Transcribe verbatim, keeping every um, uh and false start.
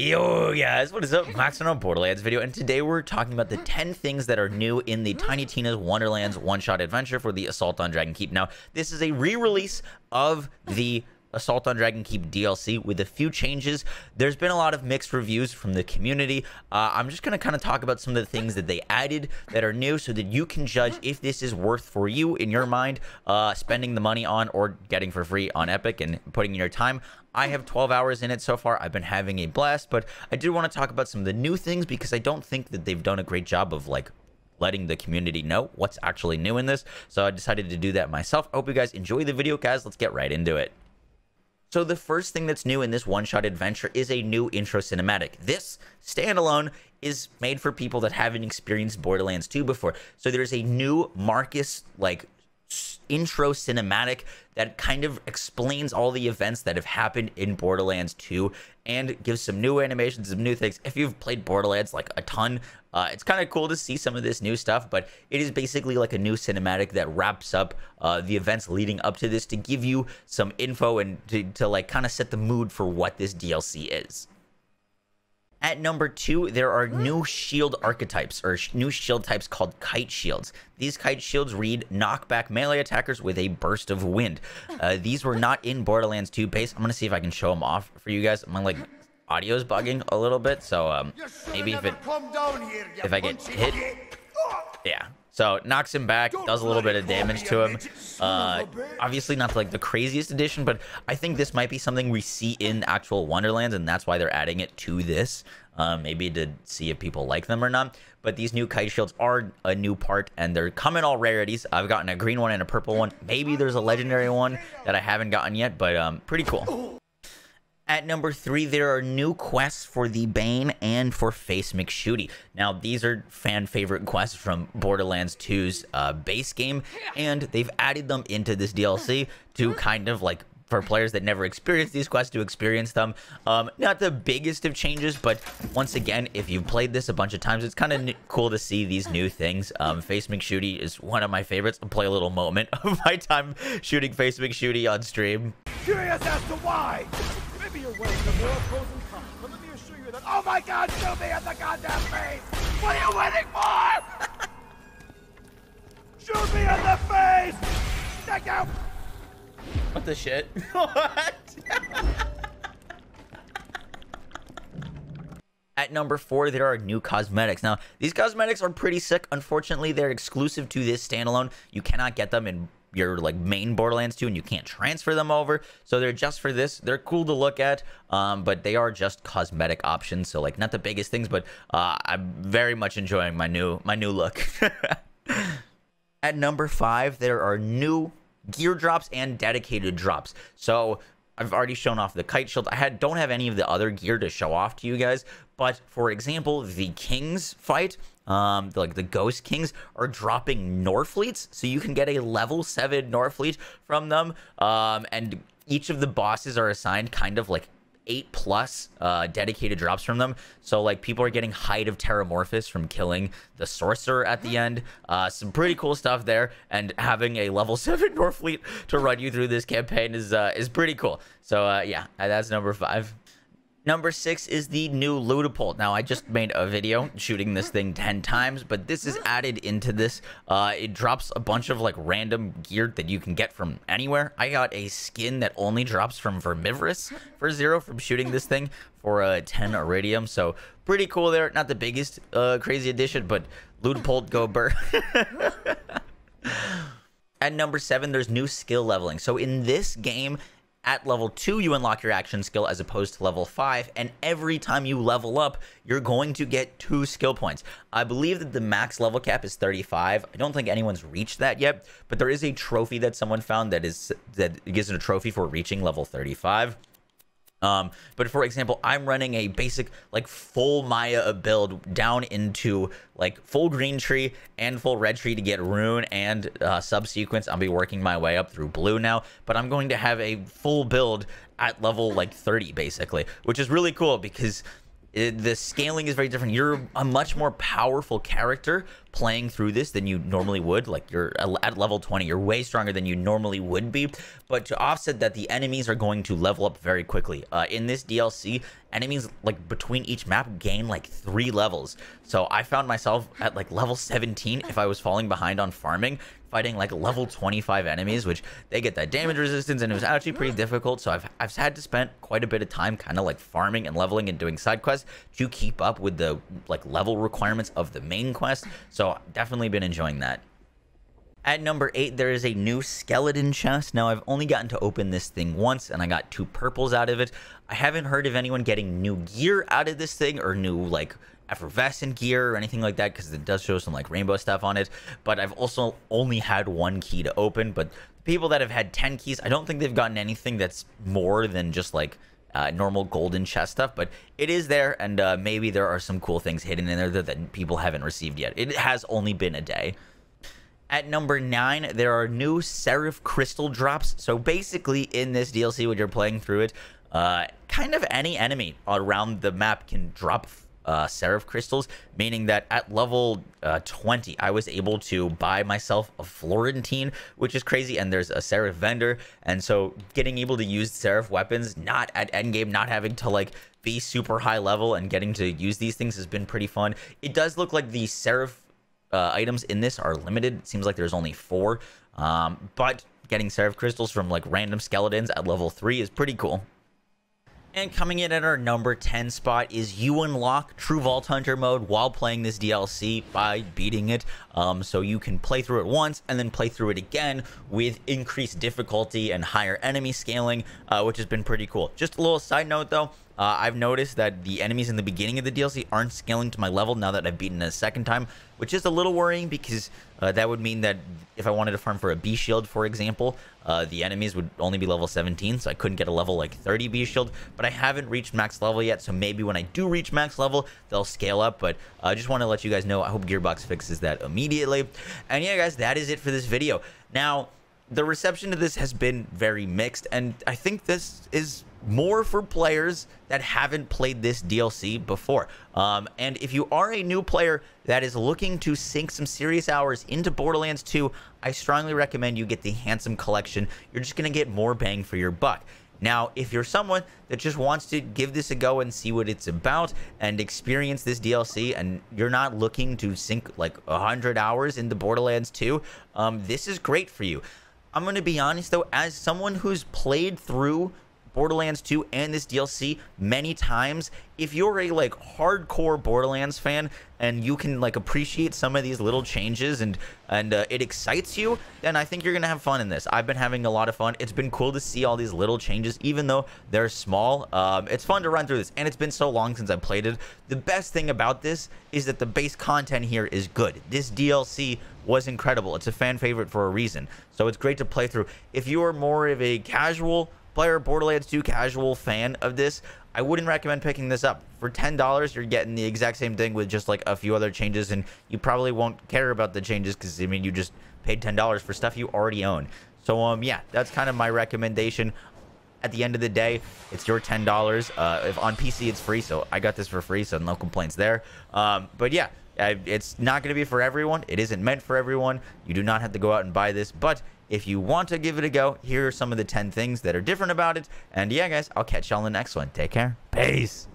Yo guys, what is up? Max on a Borderlands video, and today we're talking about the ten things that are new in the Tiny Tina's Wonderlands one-shot adventure for the Assault on Dragon Keep. Now, this is a re-release of the Assault on Dragon Keep D L C with a few changes. There's been a lot of mixed reviews from the community. Uh, I'm just gonna kind of talk about some of the things that they added that are new so that you can judge if this is worth for you in your mind, uh, spending the money on or getting for free on Epic and putting in your time. I have twelve hours in it so far. I've been having a blast, but I did want to talk about some of the new things because I don't think that they've done a great job of like letting the community know what's actually new in this. So I decided to do that myself. I hope you guys enjoy the video, guys. Let's get right into it. So the first thing that's new in this one-shot adventure is a new intro cinematic. This standalone is made for people that haven't experienced Borderlands two before. So there's a new Marcus like intro cinematic that kind of explains all the events that have happened in Borderlands two and gives some new animations, some new things. If you've played Borderlands like a ton, uh, it's kind of cool to see some of this new stuff, but it is basically like a new cinematic that wraps up uh, the events leading up to this to give you some info and to, to like kind of set the mood for what this D L C is. At number two, there are new shield archetypes, or sh new shield types called Kite Shields. These Kite Shields read knockback melee attackers with a burst of wind. Uh, these were not in Borderlands two base. I'm going to see if I can show them off for you guys. My, like, audio's bugging a little bit, so um, maybe if it, here, if I get hit, yeah. So knocks him back, does a little bit of damage to him. Uh, obviously not like the craziest addition, but I think this might be something we see in actual Wonderlands, and that's why they're adding it to this. Uh, maybe to see if people like them or not. But these new Kite Shields are a new part, and they're coming all rarities. I've gotten a green one and a purple one. Maybe there's a legendary one that I haven't gotten yet, but um, pretty cool. At number three, there are new quests for the Bane and for Face McShooty. Now, these are fan favorite quests from Borderlands two's uh, base game, and they've added them into this D L C to kind of like for players that never experienced these quests to experience them. Um, not the biggest of changes, but once again, if you've played this a bunch of times, it's kind of cool to see these new things. Um, Face McShooty is one of my favorites. I'll play a little moment of my time shooting Face McShooty on stream. Curious as to why. Oh my God, shoot me in the goddamn face! What are you waiting for? Shoot me in the face! Check out! What the shit? What? At number four, there are new cosmetics. Now, these cosmetics are pretty sick. Unfortunately, they're exclusive to this standalone. You cannot get them in your like main Borderlands two, and you can't transfer them over, so they're just for this. They're cool to look at, um but they are just cosmetic options, so like not the biggest things, but uh I'm very much enjoying my new my new look. At number five, there are new gear drops and dedicated drops. So I've already shown off the Kite Shield. I had don't have any of the other gear to show off to you guys, but for example, the Kings fight, um, the, like the Ghost Kings are dropping Norfleets, so you can get a level seven Norfleet from them, um, and each of the bosses are assigned kind of like eight plus uh, dedicated drops from them. So like people are getting Hide of Terramorphous from killing the sorcerer at the end. Uh, some pretty cool stuff there, and having a level seven Norfleet to run you through this campaign is uh, is pretty cool. So uh, yeah, that's number five. Number six is the new Ludapult. Now, I just made a video shooting this thing ten times, but this is added into this. Uh, it drops a bunch of like random gear that you can get from anywhere. I got a skin that only drops from Vermivorous for zero from shooting this thing for a uh, ten iridium. So pretty cool there. Not the biggest uh, crazy addition, but Ludapult go burr. At number seven, there's new skill leveling. So in this game, at level two, you unlock your action skill as opposed to level five, and every time you level up, you're going to get two skill points. I believe that the max level cap is thirty-five. I don't think anyone's reached that yet, but there is a trophy that someone found that is that gives it a trophy for reaching level thirty-five. Um, but for example, I'm running a basic like full Maya build down into like full green tree and full red tree to get rune and uh, subsequence. I'll be working my way up through blue now, but I'm going to have a full build at level like thirty basically, which is really cool because it, the scaling is very different. You're a much more powerful character, playing through this than you normally would. Like, you're at level twenty, you're way stronger than you normally would be. But to offset that, the enemies are going to level up very quickly. Uh, in this D L C, enemies, like, between each map gain, like, three levels. So I found myself at, like, level seventeen if I was falling behind on farming, fighting, like, level twenty-five enemies, which they get that damage resistance, and it was actually pretty difficult. So I've, I've had to spend quite a bit of time kind of, like, farming and leveling and doing side quests to keep up with the, like, level requirements of the main quest. So definitely been enjoying that. At number eight, there is a new skeleton chest. Now, I've only gotten to open this thing once, and I got two purples out of it. I haven't heard of anyone getting new gear out of this thing or new, like, effervescent gear or anything like that, because it does show some, like, rainbow stuff on it. But I've also only had one key to open. But the people that have had ten keys, I don't think they've gotten anything that's more than just, like, Uh, normal golden chest stuff, but it is there, and uh, maybe there are some cool things hidden in there that, that people haven't received yet. It has only been a day. At number nine, there are new Seraph crystal drops. So basically, in this D L C, when you're playing through it, uh, kind of any enemy around the map can drop uh, Seraph crystals, meaning that at level uh, twenty, I was able to buy myself a Florentine, which is crazy, and there's a Seraph vendor, and so getting able to use Seraph weapons, not at endgame, not having to, like, be super high level and getting to use these things has been pretty fun. It does look like the Seraph uh, items in this are limited. It seems like there's only four, um, but getting Seraph crystals from, like, random skeletons at level three is pretty cool. And coming in at our number ten spot is you unlock True Vault Hunter mode while playing this D L C by beating it. Um, so you can play through it once and then play through it again with increased difficulty and higher enemy scaling, uh, which has been pretty cool. Just a little side note, though. Uh, I've noticed that the enemies in the beginning of the D L C aren't scaling to my level now that I've beaten it a second time, which is a little worrying because uh, that would mean that if I wanted to farm for a B-shield, for example, uh, the enemies would only be level seventeen, so I couldn't get a level like thirty B-shield, but I haven't reached max level yet, so maybe when I do reach max level, they'll scale up, but I uh, just want to let you guys know, I hope Gearbox fixes that immediately. And yeah, guys, that is it for this video. Now, the reception to this has been very mixed, and I think this is more for players that haven't played this D L C before. Um, and if you are a new player that is looking to sink some serious hours into Borderlands two, I strongly recommend you get the Handsome Collection. You're just going to get more bang for your buck. Now, if you're someone that just wants to give this a go and see what it's about and experience this D L C, and you're not looking to sink like one hundred hours into Borderlands two, um, this is great for you. I'm going to be honest, though, as someone who's played through Borderlands two and this D L C many times, if you're a like hardcore Borderlands fan and you can like appreciate some of these little changes and and uh, it excites you, then I think you're gonna have fun in this. I've been having a lot of fun. It's been cool to see all these little changes, even though they're small. Um, it's fun to run through this, and it's been so long since I played it. The best thing about this is that the base content here is good. This D L C was incredible. It's a fan favorite for a reason, so it's great to play through. If you are more of a casual player, Borderlands two casual fan of this, I wouldn't recommend picking this up. For ten dollars, you're getting the exact same thing with just like a few other changes, and you probably won't care about the changes because, I mean, you just paid ten dollars for stuff you already own. So, um, yeah, that's kind of my recommendation. At the end of the day, it's your ten dollars. Uh, if on P C, it's free, so I got this for free, so no complaints there. Um, but, yeah, I, it's not going to be for everyone. It isn't meant for everyone. You do not have to go out and buy this, but if you want to give it a go, here are some of the ten things that are different about it. And yeah, guys, I'll catch y'all in the next one. Take care. Peace.